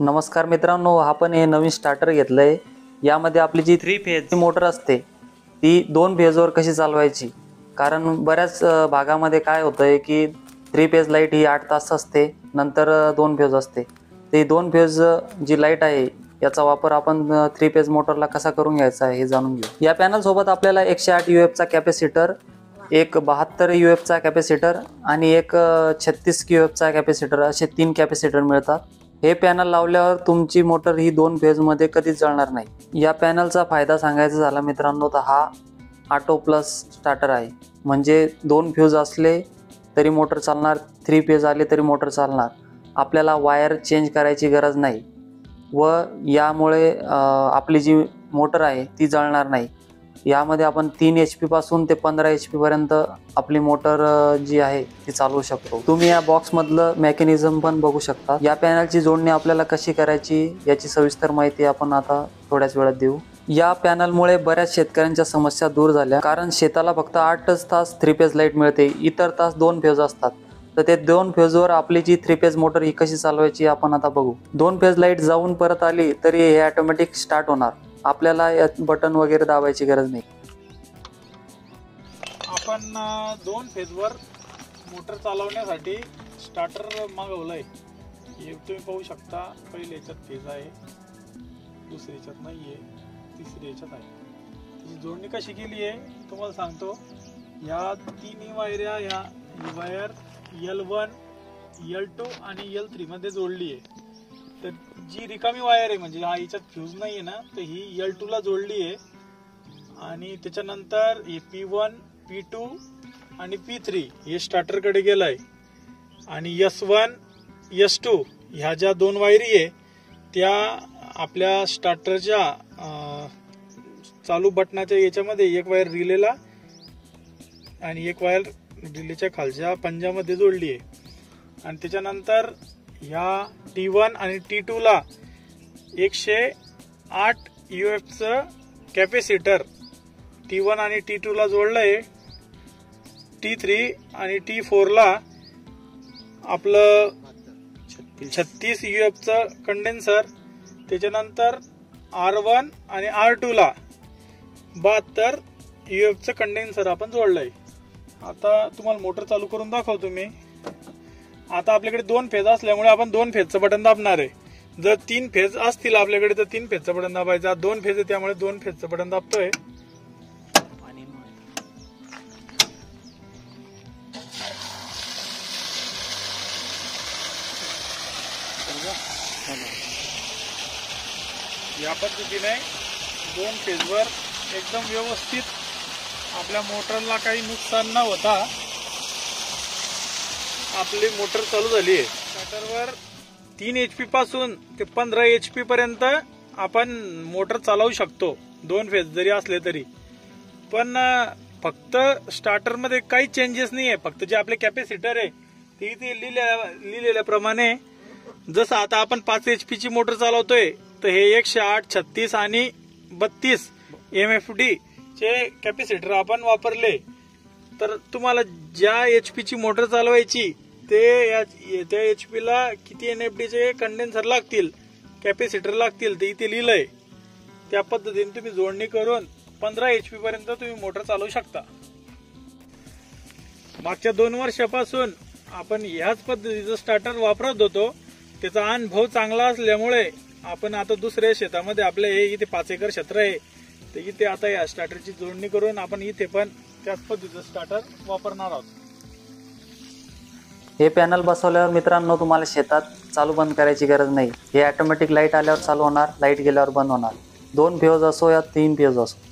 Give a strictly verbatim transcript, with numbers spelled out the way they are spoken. नमस्कार मित्रांनो, आपण हे नवीन स्टार्टर घेतले आहे। यामध्ये आपली जी थ्री फेज मोटर असते ती दोन फेजवर कशी चालवायची, कारण बऱ्याच भागामध्ये काय होतं आहे की थ्री फेज लाईट ही आठ तास असते, नंतर दोन फेज असते। ती दोन फेज जी लाईट आहे याचा वापर आपण थ्री फेज मोटरला कसा करून घ्यायचा आहे हे जाणून घेऊ। या पॅनल सोबत आपल्याला एकशे आठ यूएफचा कॅपॅसिटर, एक बहात्तर यूएफचा कॅपॅसिटर आणि एक छत्तीस यूएफचा कॅपॅसिटर असे तीन कॅपॅसिटर मिळतात। हे पॅनल लावल्यावर तुमची मोटर ही दोन फेजमध्ये कधीच जळणार नाही। या पॅनलचा फायदा सांगायचा झाला मित्रांनो तर हा ऑटो प्लस स्टार्टर आहे, म्हणजे दोन फ्यूज असले तरी मोटर चालणार, थ्री फेज आले तरी मोटर चालणार, आपल्याला वायर चेंज करायची गरज नाही व यामुळे आपली जी मोटर आहे ती जळणार नाही। यामध्ये आपण तीन एच पी पासून ते पंधरा एच पी पर्यंत आपली मोटर जी आहे ती चालवू शकतो। तुम्ही या बॉक्समधलं मेकॅनिझम पण बघू शकता। या पॅनलची जोडणी आपल्याला कशी करायची याची सविस्तर माहिती आपण आता थोड्याच वेळात देऊ। या पॅनलमुळे बऱ्याच शेतकऱ्यांच्या समस्या दूर झाल्या, कारण शेताला फक्त आठच तास थ्री फेज लाईट मिळते, इतर तास दोन फेज असतात। तर ते दोन फेजवर आपली जी थ्री फेज मोटर ही कशी चालवायची आपण आता बघू। दोन फेज लाईट जाऊन परत आली तरी हे ऑटोमॅटिक स्टार्ट होणार, आपल्याला बटन वगैरे दाबायची गरज नाही। आपण दोन फेजवर मोटर चालवण्यासाठी स्टार्टर मागवलंय, हे तुम्ही पाहू शकता। पहिले याच्यात फेज आहे, दुसरी याच्यात नाहीये, तिसरी याच्यात आहे। ही जोडणी कशी केली आहे तुम्हाला सांगतो। या तीन वायऱ्या, या wire L one L two आणि एल थ्री मध्ये जोडली आहे। तर जी रिकामी वायर आहे म्हणजे हा याच्यात फ्यूज नाही आहे ना, तर ही एल टूला जोडली आहे आणि त्याच्यानंतर हे पी वन पी टू आणि पी थ्री हे स्टार्टरकडे गेलं आहे आणि यस वन यस टू ह्या ज्या दोन वायरी आहे त्या आपल्या स्टार्टरच्या चालू बटनाच्या याच्यामध्ये एक वायर रिलेला आणि एक वायर रिलेच्या खालच्या पंजामध्ये जोडली आहे। आणि त्याच्यानंतर ह्या टी वन आणि टी टूला एकशे आठ यू एफचं कॅपॅसिटर टी वन आणि टी टूला जोडलं आहे। टी थ्री आणि टी फोरला आपलं छत्तीस यू एफचं कंडेन्सर, त्याच्यानंतर आर वन आणि आर टूला बहात्तर यू एफचं कंडेन्सर आपण जोडलं आहे। आता तुम्हाला मोटर चालू करून दाखवतो मी। आता आपल्याकडे दोन फेज असल्यामुळे आपण दोन फेजचं बटन दाबणार आहे। जर तीन फेज असतील आपल्याकडे तर तीन फेजचं बटन दाबायचं। दोन फेज आहे त्यामुळे दोन फेजचं बटन दाबतोय। या पद्धतीने दोन फेजवर एकदम व्यवस्थित आपल्या मोटरला काही नुकसान न होता आपली मोटर चालू झाली आहे। स्टार्टरवर तीन एच पी पासून ते पंधरा एच पी पर्यंत आपण मोटर चालवू शकतो, दोन फेज जरी असले तरी। पण फक्त स्टार्टरमध्ये काही चेंजेस नाही आहे, फक्त जे आपले कॅपॅसिटर आहे ते इथे लिहिलेल्याप्रमाणे जसं आता आपण पाच एच पीची मोटर चालवतोय तर हे एकशे आठ छत्तीस आणि बत्तीस एम एफ डी चे कॅपॅसिटर आपण वापरले। तर तुम्हाला ज्या एच पीची मोटर चालवायची ते त्या एच पीला किती एन एफ डीचे कंडेन्सर लागतील, कॅपॅसिटर लागतील ते इथे लिहिलंय। त्या पद्धतीने तुम्ही जोडणी करून पंधरा एच पी पर्यंत तुम्ही मोटर चालवू शकता। मागच्या दोन वर्षापासून आपण ह्याच पद्धतीचं स्टार्टर वापरत होतो, त्याचा अनुभव चांगला असल्यामुळे आपण आता दुसऱ्या शेतामध्ये आपले हे इथे पाच एकर क्षेत्र आहे तर इथे आता या स्टार्टरची जोडणी करून आपण इथे पण त्याच पद्धतीचं स्टार्टर वापरणार आहोत। हे पॅनल बसवल्यावर मित्रांनो तुम्हाला शेतात चालू बंद करायची गरज नाही, हे ऑटोमॅटिक लाईट आल्यावर चालू होणार, लाईट गेल्यावर बंद होणार। दोन फेज असो या तीन फेज असो।